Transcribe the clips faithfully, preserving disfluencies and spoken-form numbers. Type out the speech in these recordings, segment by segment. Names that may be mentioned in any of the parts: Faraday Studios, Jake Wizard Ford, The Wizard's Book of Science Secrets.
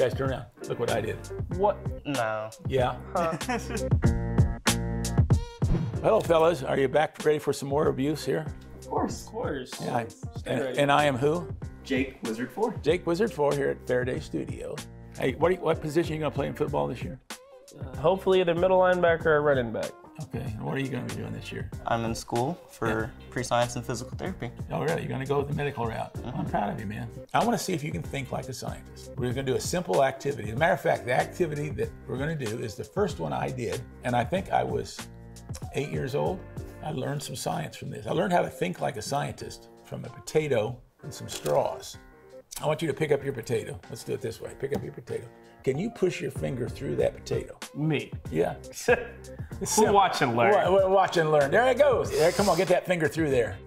Guys, turn around. Look what I did. What? No. Yeah. Huh. Hello, fellas. Are you back ready for some more abuse here? Of course. Of course. Yeah, I, and, and I am who? Jake Wizard Ford. Jake Wizard Ford here at Faraday Studios. Hey, what, you, what position are you going to play in football this year? Uh, hopefully either middle linebacker or running back. Okay, and what are you going to be doing this year? I'm in school for yeah. pre-science and physical therapy. Oh, really? You're going to go with the medical route. Mm-hmm. I'm proud of you, man. I want to see if you can think like a scientist. We're going to do a simple activity. As a matter of fact, the activity that we're going to do is the first one I did, and I think I was eight years old. I learned some science from this. I learned how to think like a scientist from a potato and some straws. I want you to pick up your potato. Let's do it this way. Pick up your potato. Can you push your finger through that potato? Me. Yeah. We'll watch and learn. We'll, we'll watch and learn. There it goes. There, come on, get that finger through there.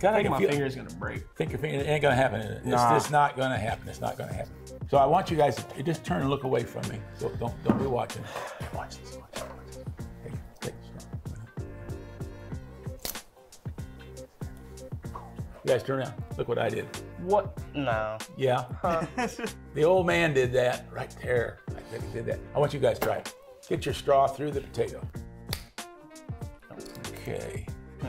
God, I think I my feel, finger's gonna break. Think your finger, it ain't gonna happen. It's, nah. it's not gonna happen. It's not gonna happen. So I want you guys to just turn and look away from me. So don't don't be watching. Watch this. Watch this. Take, take this. You guys, turn around. Look what I did. What? No. Yeah. Huh. The old man did that right there. I think he did that. I want you guys to try it. Get your straw through the potato. Okay. Hmm.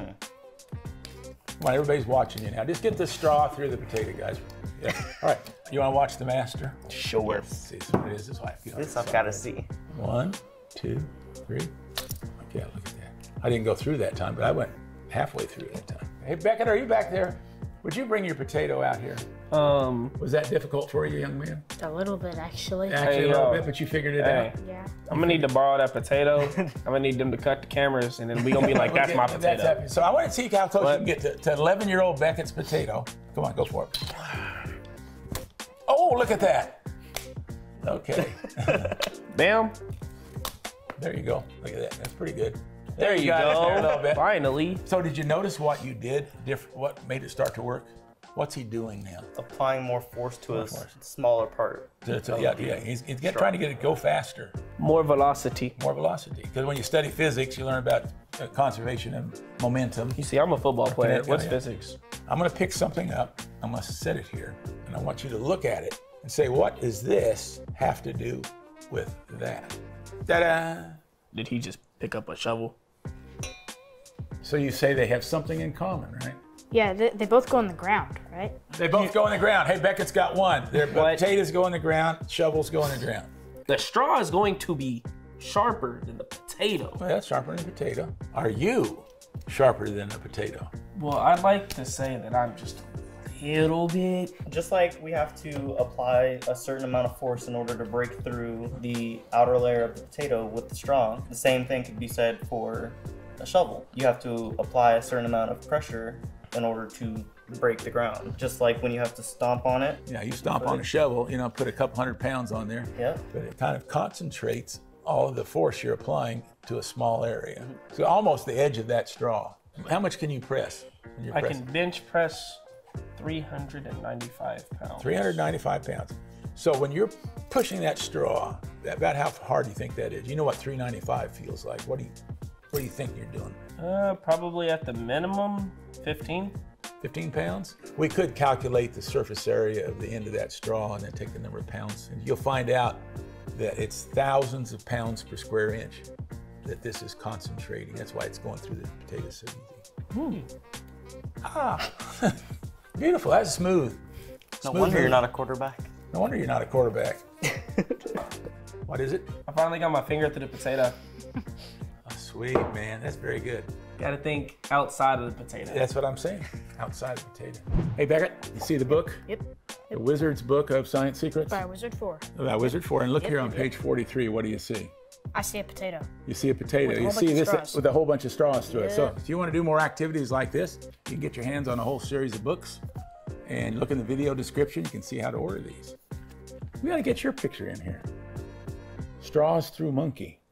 Come on, everybody's watching you now. Just get the straw through the potato, guys. Yeah. All right. You want to watch the master? Sure. Let's see what it is. This wife. This I've got to see. One, two, three. Okay, look at that. I didn't go through that time, but I went halfway through that time. Hey, Beckett, are you back there? Would you bring your potato out here? Um, was that difficult for you, young man? A little bit, actually. Actually, hey, a little yo. bit, but you figured it hey. out. Yeah. I'm gonna need to borrow that potato. I'm gonna need them to cut the cameras, and then we gonna be like, that's okay, my potato. That's so I want to see how close what? you can get to eleven-year-old Beckett's potato. Come on, go for it. Oh, look at that. Okay. Bam. There you go. Look at that. That's pretty good. There you, you go. There, finally. So did you notice what you did? Different. What made it start to work? What's he doing now? Applying more force to more a force. smaller part. To, to, yeah, yeah. He's, he's get, trying to get it go faster. More velocity. More velocity. Because when you study physics, you learn about uh, conservation of momentum. You see, I'm a football player. What's yeah. physics? I'm going to pick something up. I'm going to set it here, and I want you to look at it and say, "What does this have to do with that?" Ta-da! Did he just pick up a shovel? So you say they have something in common, right? Yeah, they, they both go on the ground, right? They both go on the ground. Hey, Beckett's got one. Their potatoes go on the ground, shovels go on the ground. The straw is going to be sharper than the potato. Well, that's sharper than the potato. Are you sharper than a potato? Well, I'd like to say that I'm just a little bit. Just like we have to apply a certain amount of force in order to break through the outer layer of the potato with the straw, the same thing could be said for a shovel. You have to apply a certain amount of pressure in order to break the ground. Just like when you have to stomp on it. Yeah, you stomp on a shovel, you know, put a couple hundred pounds on there. Yeah. But it kind of concentrates all of the force you're applying to a small area. So almost the edge of that straw. How much can you press? I can bench press three hundred ninety-five pounds. three hundred ninety-five pounds. So when you're pushing that straw, about how hard do you think that is? You know what three ninety-five feels like. What do you What do you think you're doing? Uh, probably at the minimum, fifteen. fifteen pounds? We could calculate the surface area of the end of that straw and then take the number of pounds. And you'll find out that it's thousands of pounds per square inch that this is concentrating. That's why it's going through the potato so easy. Mm. Ah, beautiful, that's smooth. No Smoothly. wonder you're not a quarterback. No wonder you're not a quarterback. What is it? I finally got my finger through the potato. Sweet, man, that's very good. Gotta think outside of the potato. That's what I'm saying, outside of the potato. Hey, Beckett, you see the book? Yep. The Wizard's Book of Science Secrets? By Wizard four. By Wizard four, and look yep. here on page forty-three, what do you see? I see a potato. You see a potato. You see this with a whole bunch of straws through yeah. it. So if you wanna do more activities like this, you can get your hands on a whole series of books, and look in the video description, you can see how to order these. We gotta get your picture in here. Straws through monkey.